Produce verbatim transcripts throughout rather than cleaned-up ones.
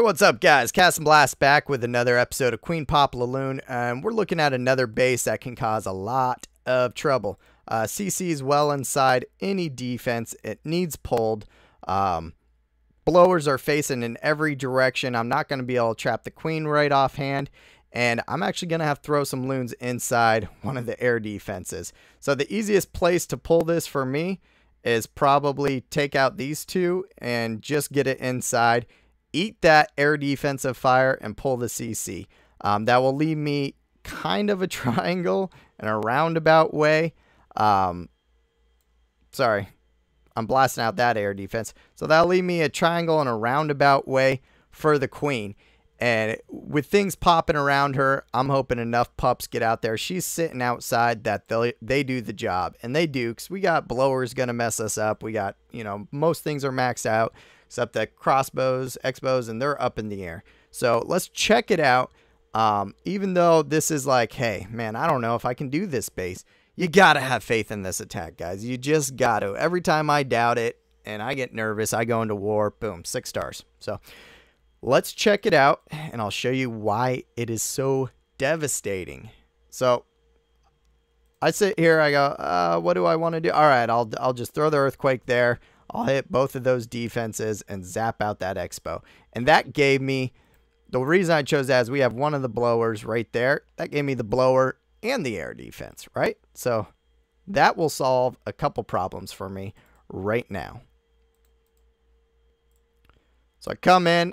Hey, what's up, guys? Cast and Blast back with another episode of Queen Pop Laloon, and we're looking at another base that can cause a lot of trouble. Uh, C C's well inside any defense. It needs pulled. Um, blowers are facing in every direction. I'm not going to be able to trap the queen right offhand, and I'm actually going to have to throw some loons inside one of the air defenses. So the easiest place to pull this for me is probably take out these two and just get it inside. Eat that air defensive fire and pull the C C. Um, that will leave me kind of a triangle in a roundabout way. Um, sorry, I'm blasting out that air defense. So that'll leave me a triangle in a roundabout way for the queen. And with things popping around her, I'm hoping enough pups get out there. She's sitting outside that they they do the job. And they do, because we got blowers going to mess us up. We got, you know, most things are maxed out, except the crossbows, X-bows, and they're up in the air. So let's check it out. Um, even though this is like, hey, man, I don't know if I can do this base. You got to have faith in this attack, guys. You just got to. Every time I doubt it and I get nervous, I go into war. Boom, six stars. So let's check it out, and I'll show you why it is so devastating. So I sit here, I go, uh, what do I want to do? All right, I'll, I'll just throw the earthquake there. I'll hit both of those defenses and zap out that X-bow. And that gave me, the reason I chose that is we have one of the blowers right there. That gave me the blower and the air defense, right? So that will solve a couple problems for me right now. So I come in,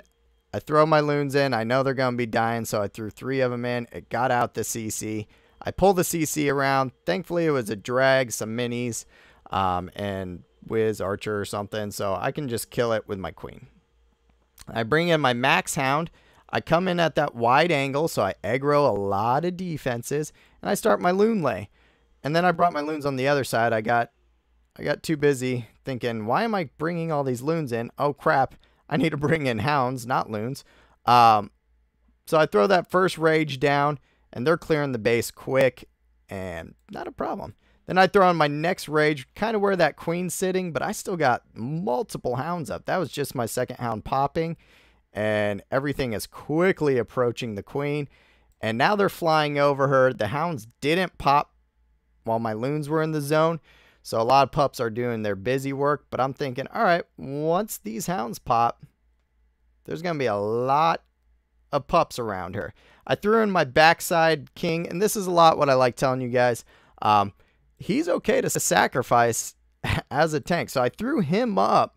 I throw my loons in. I know they're going to be dying, so I threw three of them in. It got out the C C. I pull the C C around. Thankfully, it was a drag, some minis, um, and Wiz, Archer, or something, so I can just kill it with my queen. I bring in my Max Hound. I come in at that wide angle, so I aggro a lot of defenses, and I start my loon lay. And then I brought my loons on the other side. I got, I got too busy thinking, why am I bringing all these loons in? Oh, crap. I need to bring in hounds, not loons. Um, so I throw that first rage down, and they're clearing the base quick, and not a problem. Then I throw on my next rage, kind of where that queen's sitting, but I still got multiple hounds up. That was just my second hound popping, and everything is quickly approaching the queen. And now they're flying over her. The hounds didn't pop while my loons were in the zone, so a lot of pups are doing their busy work. But I'm thinking, all right, once these hounds pop, there's going to be a lot of pups around her. I threw in my backside king, and this is a lot what I like telling you guys. Um... He's okay to sacrifice as a tank. So I threw him up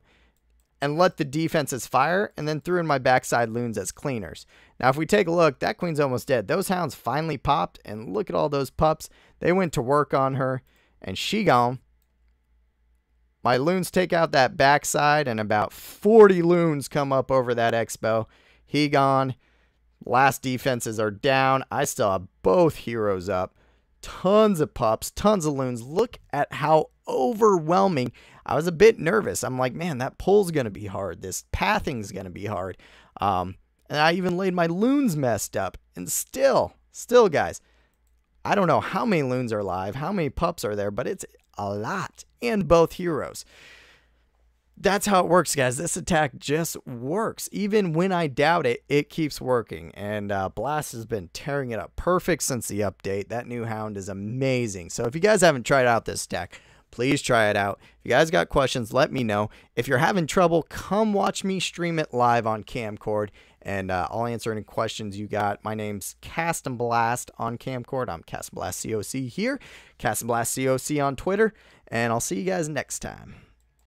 and let the defenses fire, and then threw in my backside loons as cleaners. Now, if we take a look, that queen's almost dead. Those hounds finally popped, and look at all those pups. They went to work on her, and she gone. My loons take out that backside, and about forty loons come up over that X-bow. He gone. Last defenses are down. I still have both heroes up. Tons of pups, tons of loons. Look at how overwhelming. I was a bit nervous. I'm like, man, that pull's going to be hard. This pathing's going to be hard. Um, and I even laid my loons messed up. And still, still, guys, I don't know how many loons are alive, how many pups are there, but it's a lot. And both heroes. That's how it works, guys. This attack just works. Even when I doubt it, it keeps working. And uh, Blast has been tearing it up perfect since the update. That new hound is amazing. So if you guys haven't tried out this stack, please try it out. If you guys got questions, let me know. If you're having trouble, come watch me stream it live on Kamcord, and uh, I'll answer any questions you got. My name's Cast and Blast on Kamcord. I'm Cast and Blast C O C here, Cast and Blast C O C on Twitter, and I'll see you guys next time.